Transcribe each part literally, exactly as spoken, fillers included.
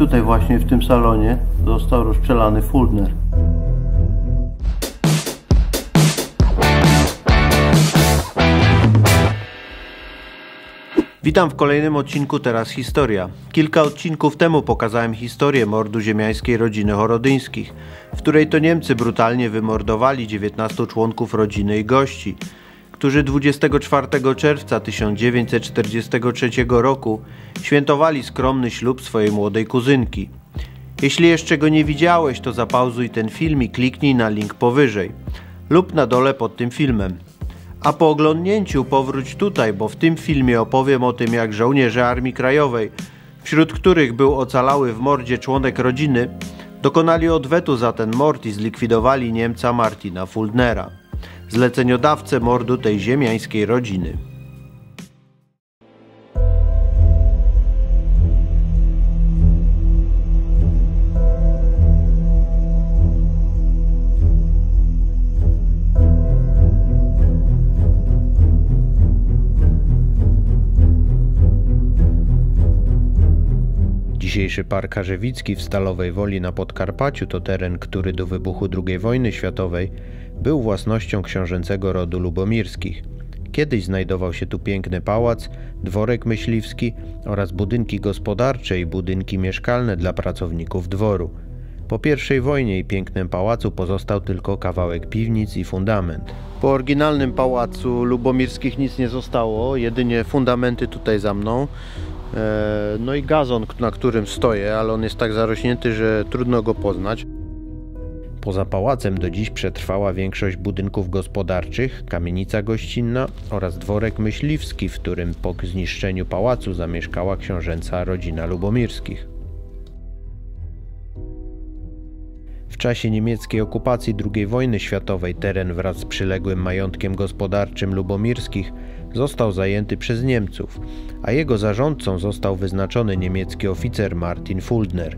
tutaj właśnie, w tym salonie, został rozstrzelany Fuldner. Witam w kolejnym odcinku Teraz Historia. Kilka odcinków temu pokazałem historię mordu ziemiańskiej rodziny Horodyńskich, w której to Niemcy brutalnie wymordowali dziewiętnastu członków rodziny i gości, którzy dwudziestego czwartego czerwca tysiąc dziewięćset czterdziestego trzeciego roku świętowali skromny ślub swojej młodej kuzynki. Jeśli jeszcze go nie widziałeś, to zapauzuj ten film i kliknij na link powyżej lub na dole pod tym filmem. A po oglądnięciu powróć tutaj, bo w tym filmie opowiem o tym, jak żołnierze Armii Krajowej, wśród których był ocalały w mordzie członek rodziny, dokonali odwetu za ten mord i zlikwidowali Niemca Martina Fuldnera, zleceniodawcę mordu tej ziemiańskiej rodziny. Dzisiejszy Park Charzewicki w Stalowej Woli na Podkarpaciu to teren, który do wybuchu drugiej wojny światowej był własnością książęcego rodu Lubomirskich. Kiedyś znajdował się tu piękny pałac, dworek myśliwski oraz budynki gospodarcze i budynki mieszkalne dla pracowników dworu. Po pierwszej wojnie i pięknym pałacu pozostał tylko kawałek piwnic i fundament. Po oryginalnym pałacu Lubomirskich nic nie zostało, jedynie fundamenty tutaj za mną. No i gazon, na którym stoję, ale on jest tak zarośnięty, że trudno go poznać. Poza pałacem do dziś przetrwała większość budynków gospodarczych, kamienica gościnna oraz dworek myśliwski, w którym po zniszczeniu pałacu zamieszkała książęca rodzina Lubomirskich. W czasie niemieckiej okupacji drugiej wojny światowej teren wraz z przyległym majątkiem gospodarczym Lubomirskich został zajęty przez Niemców, a jego zarządcą został wyznaczony niemiecki oficer Martin Fuldner.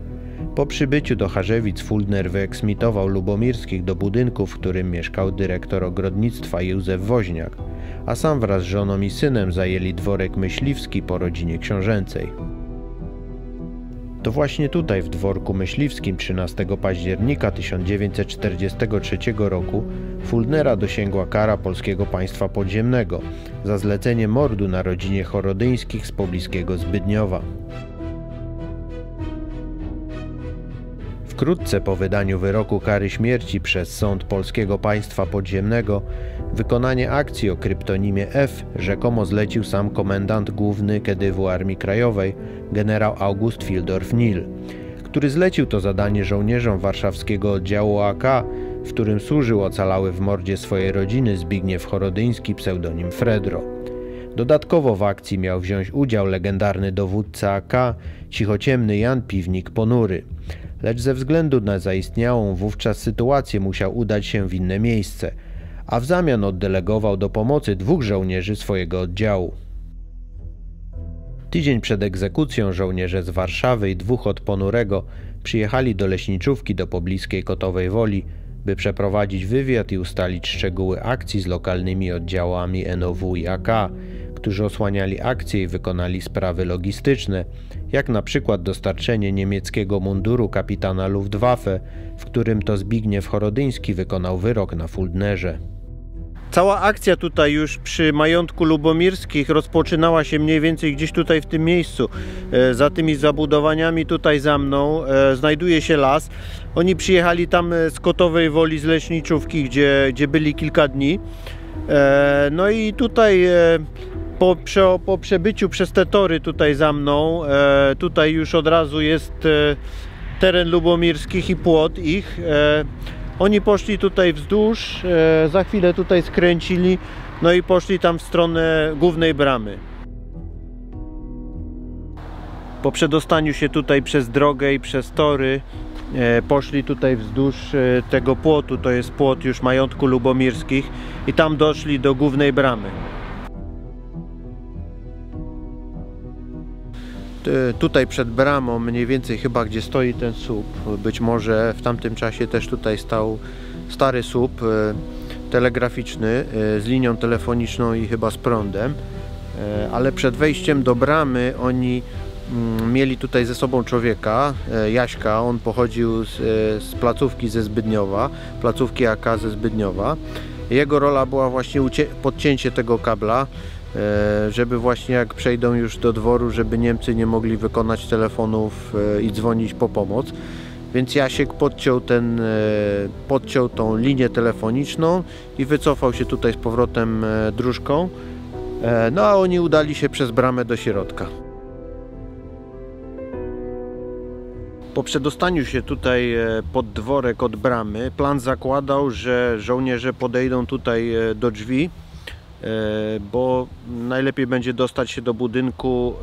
Po przybyciu do Charzewic Fuldner wyeksmitował Lubomirskich do budynku, w którym mieszkał dyrektor ogrodnictwa Józef Woźniak, a sam wraz z żoną i synem zajęli dworek myśliwski po rodzinie książęcej. To właśnie tutaj, w dworku myśliwskim trzynastego października tysiąc dziewięćset czterdziestego trzeciego roku Fuldnera dosięgła kara polskiego państwa podziemnego za zlecenie mordu na rodzinie Horodyńskich z pobliskiego Zbydniowa. Wkrótce po wydaniu wyroku kary śmierci przez sąd polskiego państwa podziemnego wykonanie akcji o kryptonimie F rzekomo zlecił sam komendant główny Kedywu Armii Krajowej, generał August Fieldorf-Nil, który zlecił to zadanie żołnierzom warszawskiego oddziału A K, w którym służył ocalały w mordzie swojej rodziny Zbigniew Horodyński pseudonim Fredro. Dodatkowo w akcji miał wziąć udział legendarny dowódca A K, cichociemny Jan Piwnik-Ponury, lecz ze względu na zaistniałą wówczas sytuację musiał udać się w inne miejsce, a w zamian oddelegował do pomocy dwóch żołnierzy swojego oddziału. Tydzień przed egzekucją żołnierze z Warszawy i dwóch od Ponurego przyjechali do leśniczówki do pobliskiej Kotowej Woli, by przeprowadzić wywiad i ustalić szczegóły akcji z lokalnymi oddziałami N O W i A K, którzy osłaniali akcję i wykonali sprawy logistyczne, jak na przykład dostarczenie niemieckiego munduru kapitana Luftwaffe, w którym to Zbigniew Horodyński wykonał wyrok na Fuldnerze. Cała akcja tutaj już przy majątku Lubomirskich rozpoczynała się mniej więcej gdzieś tutaj w tym miejscu. Za tymi zabudowaniami tutaj za mną znajduje się las. Oni przyjechali tam z Kotowej Woli, z leśniczówki, gdzie, gdzie byli kilka dni. No i tutaj Po, prze, po przebyciu przez te tory tutaj za mną, e, tutaj już od razu jest e, teren Lubomirskich i płot ich. E, oni poszli tutaj wzdłuż, e, za chwilę tutaj skręcili, no i poszli tam w stronę głównej bramy. Po przedostaniu się tutaj przez drogę i przez tory e, poszli tutaj wzdłuż e, tego płotu, to jest płot już majątku Lubomirskich i tam doszli do głównej bramy. Tutaj przed bramą, mniej więcej chyba gdzie stoi ten słup, być może w tamtym czasie też tutaj stał stary słup telegraficzny z linią telefoniczną i chyba z prądem, ale przed wejściem do bramy oni mieli tutaj ze sobą człowieka, Jaśka. On pochodził z, z placówki ze Zbydniowa, placówki A K ze Zbydniowa. Jego rola była właśnie podcięcie tego kabla, żeby właśnie jak przejdą już do dworu, żeby Niemcy nie mogli wykonać telefonów i dzwonić po pomoc. Więc Jasiek podciął, ten, podciął tą linię telefoniczną i wycofał się tutaj z powrotem dróżką. No a oni udali się przez bramę do środka. Po przedostaniu się tutaj pod dworek od bramy, plan zakładał, że żołnierze podejdą tutaj do drzwi, bo najlepiej będzie dostać się do budynku,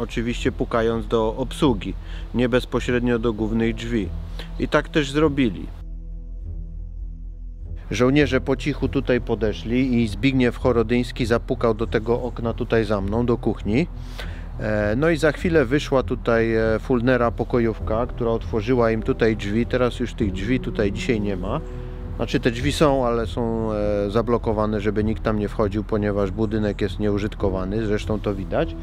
oczywiście pukając do obsługi, nie bezpośrednio do głównych drzwi. I tak też zrobili. Żołnierze po cichu tutaj podeszli i Zbigniew Horodyński zapukał do tego okna tutaj za mną, do kuchni. No i za chwilę wyszła tutaj Fuldnera pokojówka, która otworzyła im tutaj drzwi. Teraz już tych drzwi tutaj dzisiaj nie ma. Znaczy te drzwi są, ale są zablokowane, żeby nikt tam nie wchodził, ponieważ budynek jest nieużytkowany, zresztą to widać.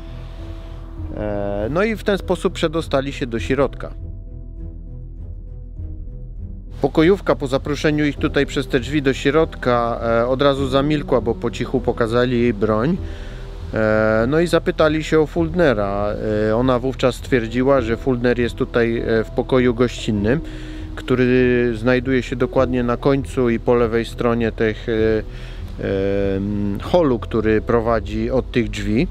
No i w ten sposób przedostali się do środka. Pokojówka po zaproszeniu ich tutaj przez te drzwi do środka od razu zamilkła, bo po cichu pokazali jej broń. No i zapytali się o Fuldnera. Ona wówczas stwierdziła, że Fuldner jest tutaj w pokoju gościnnym, który znajduje się dokładnie na końcu i po lewej stronie tych holu, który prowadzi od tych drzwi.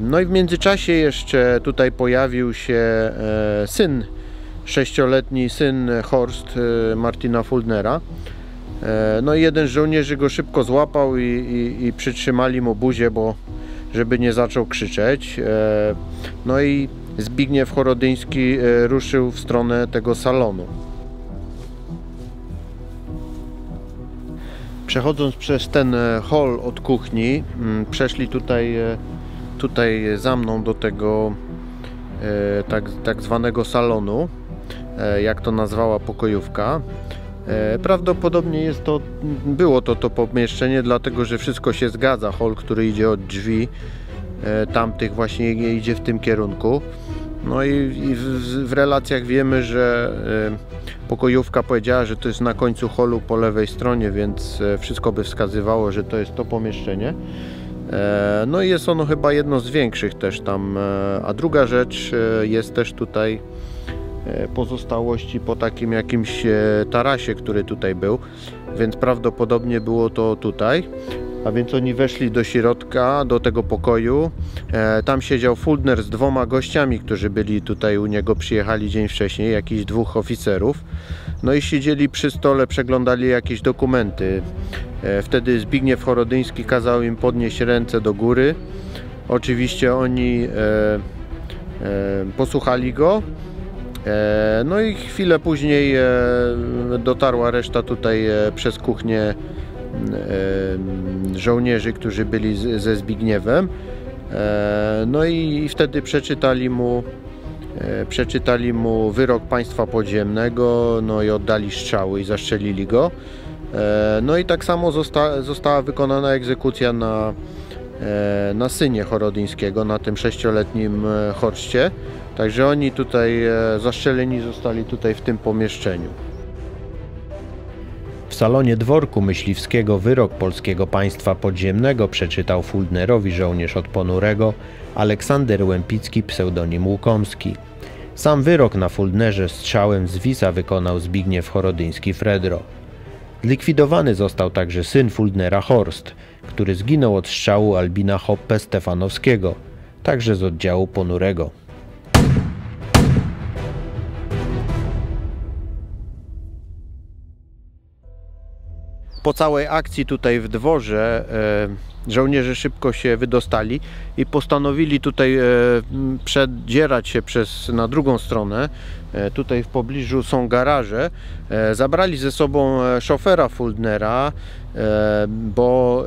No i w międzyczasie jeszcze tutaj pojawił się syn, sześcioletni syn Horst Martina Fuldnera. No i jeden z żołnierzy go szybko złapał i, i, i przytrzymali mu buzię, bo żeby nie zaczął krzyczeć. No i Zbigniew Horodyński ruszył w stronę tego salonu. Przechodząc przez ten hol od kuchni, przeszli tutaj, tutaj za mną do tego tak, tak zwanego salonu, jak to nazwała pokojówka. Prawdopodobnie jest to, było to to pomieszczenie, dlatego że wszystko się zgadza. Hol, który idzie od drzwi tamtych, właśnie idzie w tym kierunku. No i, i w, w relacjach wiemy, że pokojówka powiedziała, że to jest na końcu holu po lewej stronie, więc wszystko by wskazywało, że to jest to pomieszczenie. No i jest ono chyba jedno z większych też tam. A druga rzecz, jest też tutaj pozostałości po takim jakimś tarasie, który tutaj był, więc prawdopodobnie było to tutaj. A więc oni weszli do środka, do tego pokoju. Tam siedział Fuldner z dwoma gościami, którzy byli tutaj u niego, przyjechali dzień wcześniej, jakichś dwóch oficerów. No i siedzieli przy stole, przeglądali jakieś dokumenty. Wtedy Zbigniew Horodyński kazał im podnieść ręce do góry. Oczywiście oni e, e, posłuchali go. No i chwilę później dotarła reszta tutaj przez kuchnię żołnierzy, którzy byli ze Zbigniewem. No i wtedy przeczytali mu, przeczytali mu wyrok państwa podziemnego, no i oddali strzały i zastrzelili go. No i tak samo zosta została wykonana egzekucja na, na synie Horodyńskiego, na tym sześcioletnim Horście. Także oni tutaj zastrzeleni zostali tutaj w tym pomieszczeniu. W salonie dworku myśliwskiego wyrok polskiego państwa podziemnego przeczytał Fuldnerowi żołnierz od Ponurego Aleksander Łempicki, pseudonim Łukomski. Sam wyrok na Fuldnerze strzałem z wisa wykonał Zbigniew Horodyński Fredro. Zlikwidowany został także syn Fuldnera Horst, który zginął od strzału Albina Hoppe-Stefanowskiego, także z oddziału Ponurego. Po całej akcji tutaj w dworze żołnierze szybko się wydostali i postanowili tutaj przedzierać się przez, na drugą stronę. Tutaj w pobliżu są garaże. Zabrali ze sobą szofera Fuldnera, bo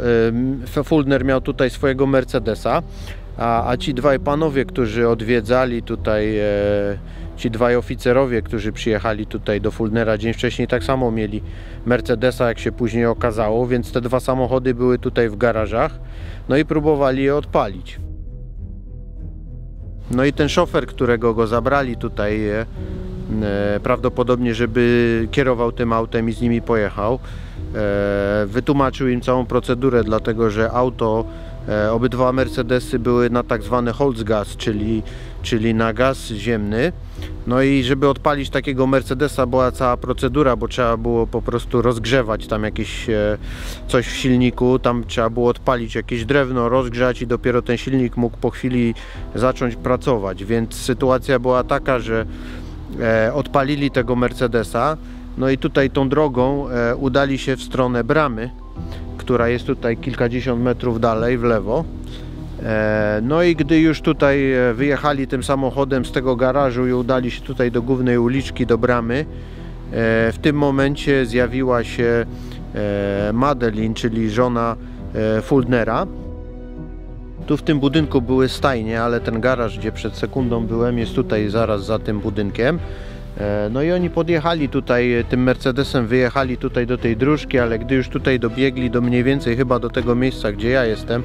Fuldner miał tutaj swojego Mercedesa, a, a ci dwaj panowie, którzy odwiedzali tutaj, ci dwaj oficerowie, którzy przyjechali tutaj do Fuldnera dzień wcześniej, tak samo mieli Mercedesa, jak się później okazało, więc te dwa samochody były tutaj w garażach, no i próbowali je odpalić. No i ten szofer, którego go zabrali tutaj, prawdopodobnie żeby kierował tym autem i z nimi pojechał, wytłumaczył im całą procedurę, dlatego że auto, obydwa Mercedesy były na tak zwany Holzgas, czyli, czyli na gaz ziemny. No i żeby odpalić takiego Mercedesa była cała procedura, bo trzeba było po prostu rozgrzewać tam jakieś coś w silniku, tam trzeba było odpalić jakieś drewno, rozgrzać i dopiero ten silnik mógł po chwili zacząć pracować. Więc sytuacja była taka, że odpalili tego Mercedesa, no i tutaj tą drogą udali się w stronę bramy, która jest tutaj kilkadziesiąt metrów dalej w lewo. No i gdy już tutaj wyjechali tym samochodem z tego garażu i udali się tutaj do głównej uliczki, do bramy, w tym momencie zjawiła się Madeline, czyli żona Fuldnera. Tu w tym budynku były stajnie, ale ten garaż, gdzie przed sekundą byłem, jest tutaj zaraz za tym budynkiem. No i oni podjechali tutaj, tym Mercedesem wyjechali tutaj do tej dróżki, ale gdy już tutaj dobiegli do mniej więcej chyba do tego miejsca, gdzie ja jestem,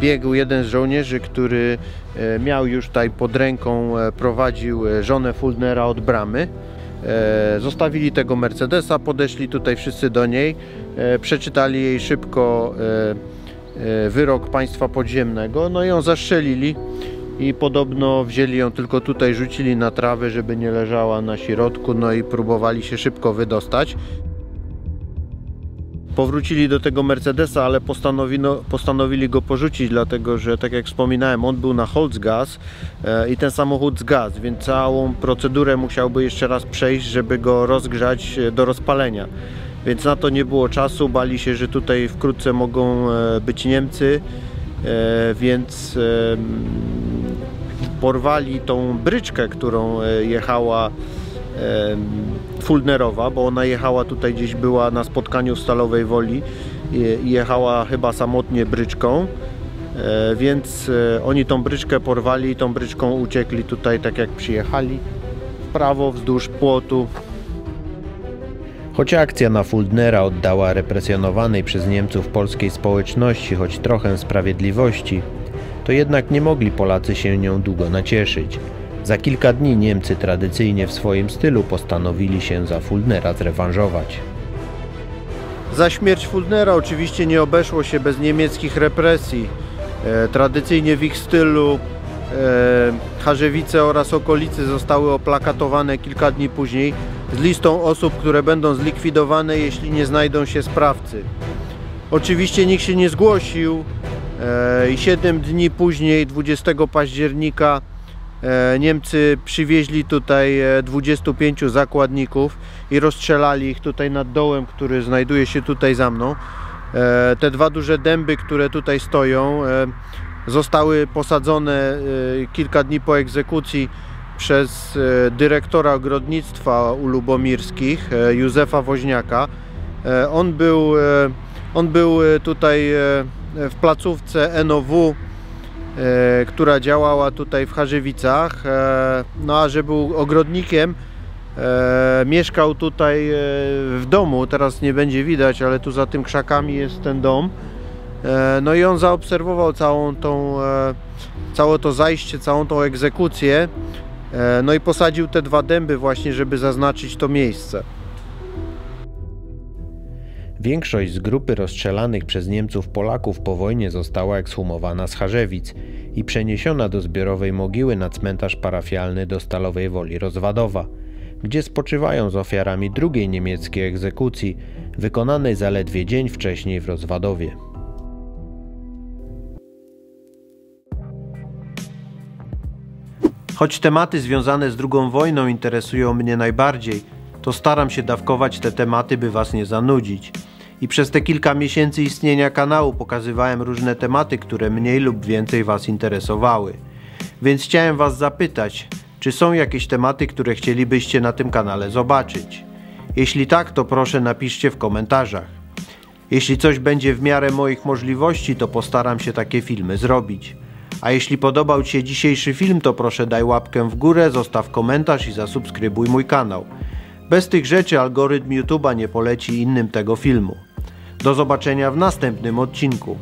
biegł jeden z żołnierzy, który miał już tutaj pod ręką, prowadził żonę Fuldnera od bramy. Zostawili tego Mercedesa, podeszli tutaj wszyscy do niej, przeczytali jej szybko wyrok państwa podziemnego, no i ją zastrzelili. I podobno wzięli ją tylko tutaj, rzucili na trawę, żeby nie leżała na środku, no i próbowali się szybko wydostać. Powrócili do tego Mercedesa, ale postanowili go porzucić, dlatego że, tak jak wspominałem, on był na Holzgas i ten samochód zgasł, więc całą procedurę musiałby jeszcze raz przejść, żeby go rozgrzać do rozpalenia. Więc na to nie było czasu, bali się, że tutaj wkrótce mogą być Niemcy, więc porwali tą bryczkę, którą jechała Fuldnerowa, bo ona jechała tutaj, gdzieś była na spotkaniu w Stalowej Woli i jechała chyba samotnie bryczką, więc oni tą bryczkę porwali i tą bryczką uciekli tutaj, tak jak przyjechali, w prawo wzdłuż płotu. Choć akcja na Fuldnera oddała represjonowanej przez Niemców polskiej społeczności choć trochę sprawiedliwości, to jednak nie mogli Polacy się nią długo nacieszyć. Za kilka dni Niemcy tradycyjnie w swoim stylu postanowili się za Fuldnera zrewanżować. Za śmierć Fuldnera oczywiście nie obeszło się bez niemieckich represji. E, tradycyjnie w ich stylu e, Charzewice oraz okolice zostały oplakatowane kilka dni później z listą osób, które będą zlikwidowane, jeśli nie znajdą się sprawcy. Oczywiście nikt się nie zgłosił. I siedem dni później, dwudziestego października, Niemcy przywieźli tutaj dwudziestu pięciu zakładników i rozstrzelali ich tutaj nad dołem, który znajduje się tutaj za mną. Te dwa duże dęby, które tutaj stoją, zostały posadzone kilka dni po egzekucji przez dyrektora ogrodnictwa u Lubomirskich, Józefa Woźniaka. On był, on był tutaj w placówce N O W, e, która działała tutaj w Charzewicach, e, no a że był ogrodnikiem, e, mieszkał tutaj e, w domu, teraz nie będzie widać, ale tu za tym krzakami jest ten dom, e, no i on zaobserwował całą tą, e, całe to zajście, całą tą egzekucję, e, no i posadził te dwa dęby właśnie, żeby zaznaczyć to miejsce. Większość z grupy rozstrzelanych przez Niemców Polaków po wojnie została ekshumowana z Charzewic i przeniesiona do zbiorowej mogiły na cmentarz parafialny do Stalowej Woli Rozwadowa, gdzie spoczywają z ofiarami drugiej niemieckiej egzekucji, wykonanej zaledwie dzień wcześniej w Rozwadowie. Choć tematy związane z drugą wojną interesują mnie najbardziej, to staram się dawkować te tematy, by was nie zanudzić. I przez te kilka miesięcy istnienia kanału pokazywałem różne tematy, które mniej lub więcej was interesowały. Więc chciałem was zapytać, czy są jakieś tematy, które chcielibyście na tym kanale zobaczyć? Jeśli tak, to proszę napiszcie w komentarzach. Jeśli coś będzie w miarę moich możliwości, to postaram się takie filmy zrobić. A jeśli podobał ci się dzisiejszy film, to proszę daj łapkę w górę, zostaw komentarz i zasubskrybuj mój kanał. Bez tych rzeczy algorytm YouTube'a nie poleci innym tego filmu. Do zobaczenia w następnym odcinku.